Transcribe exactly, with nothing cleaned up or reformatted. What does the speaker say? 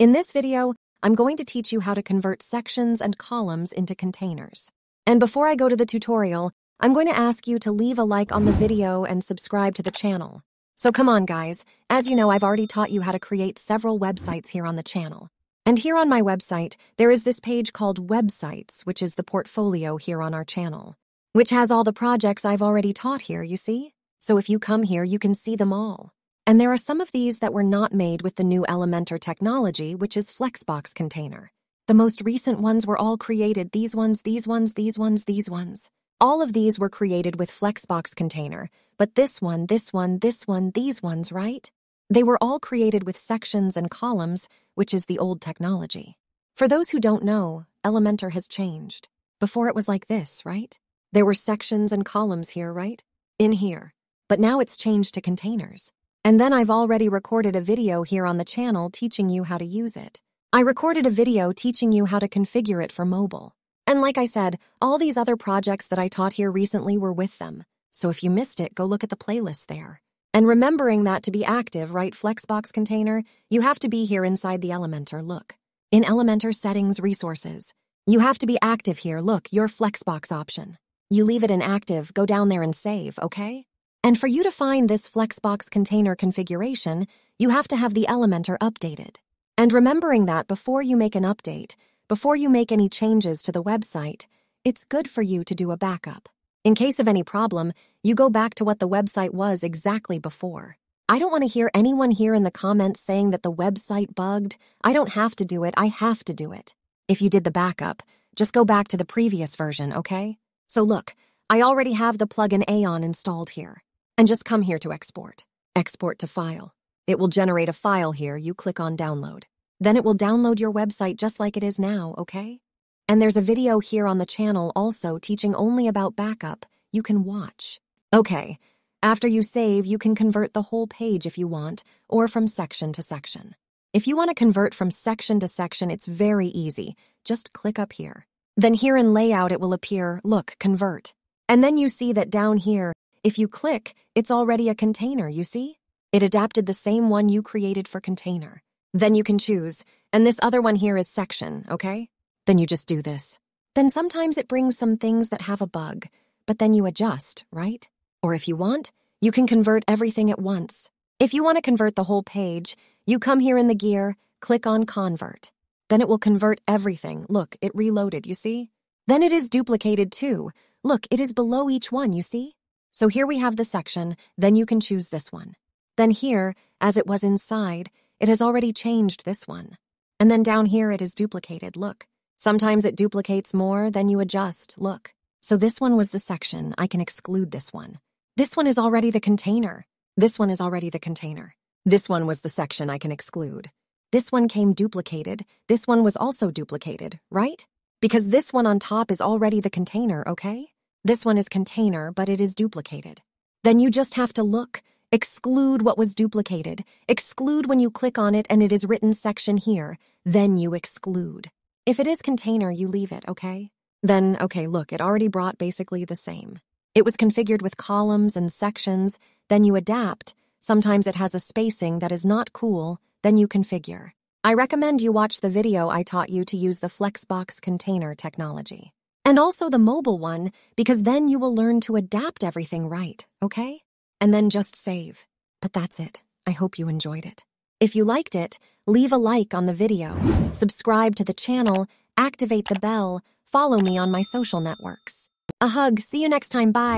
In this video, I'm going to teach you how to convert sections and columns into containers. And before I go to the tutorial, I'm going to ask you to leave a like on the video and subscribe to the channel. So come on, guys. As you know, I've already taught you how to create several websites here on the channel. And here on my website, there is this page called Websites, which is the portfolio here on our channel, which has all the projects I've already taught here, you see? So if you come here, you can see them all. And there are some of these that were not made with the new Elementor technology, which is Flexbox Container. The most recent ones were all created, these ones, these ones, these ones, these ones. All of these were created with Flexbox Container, but this one, this one, this one, these ones, right? They were all created with sections and columns, which is the old technology. For those who don't know, Elementor has changed. Before it was like this, right? There were sections and columns here, right? In here. But now it's changed to containers. And then I've already recorded a video here on the channel teaching you how to use it. I recorded a video teaching you how to configure it for mobile. And like I said, all these other projects that I taught here recently were with them. So if you missed it, go look at the playlist there. And remembering that to be active, right, Flexbox Container, you have to be here inside the Elementor, look. In Elementor Settings Resources, you have to be active here, look, your Flexbox option. You leave it inactive, go down there and save, okay? And for you to find this Flexbox Container configuration, you have to have the Elementor updated. And remembering that before you make an update, before you make any changes to the website, it's good for you to do a backup. In case of any problem, you go back to what the website was exactly before. I don't want to hear anyone here in the comments saying that the website bugged. I don't have to do it. I have to do it. If you did the backup, just go back to the previous version, okay? So look, I already have the plugin Aeon installed here. And just come here to export. Export to file. It will generate a file here. You click on download. Then it will download your website just like it is now, okay? And there's a video here on the channel also teaching only about backup. You can watch. Okay, after you save, you can convert the whole page if you want, or from section to section. If you want to convert from section to section, it's very easy. Just click up here. Then here in layout, it will appear, look, convert. And then you see that down here, if you click, it's already a container, you see? It adapted the same one you created for container. Then you can choose, and this other one here is section, okay? Then you just do this. Then sometimes it brings some things that have a bug, but then you adjust, right? Or if you want, you can convert everything at once. If you want to convert the whole page, you come here in the gear, click on convert. Then it will convert everything. Look, it reloaded, you see? Then it is duplicated too. Look, it is below each one, you see? So here we have the section, then you can choose this one. Then here, as it was inside, it has already changed this one. And then down here it is duplicated, look. Sometimes it duplicates more, then you adjust, look. So this one was the section, I can exclude this one. This one is already the container. This one is already the container. This one was the section I can exclude. This one came duplicated, this one was also duplicated, right? Because this one on top is already the container, okay? This one is container, but it is duplicated. Then you just have to look. Exclude what was duplicated. Exclude when you click on it and it is written section here. Then you exclude. If it is container, you leave it, okay? Then, okay, look, it already brought basically the same. It was configured with columns and sections. Then you adapt. Sometimes it has a spacing that is not cool. Then you configure. I recommend you watch the video I taught you to use the Flexbox Container technology. And also the mobile one, because then you will learn to adapt everything right, okay? And then just save. But that's it. I hope you enjoyed it. If you liked it, leave a like on the video, subscribe to the channel, activate the bell, follow me on my social networks. A hug. See you next time. Bye.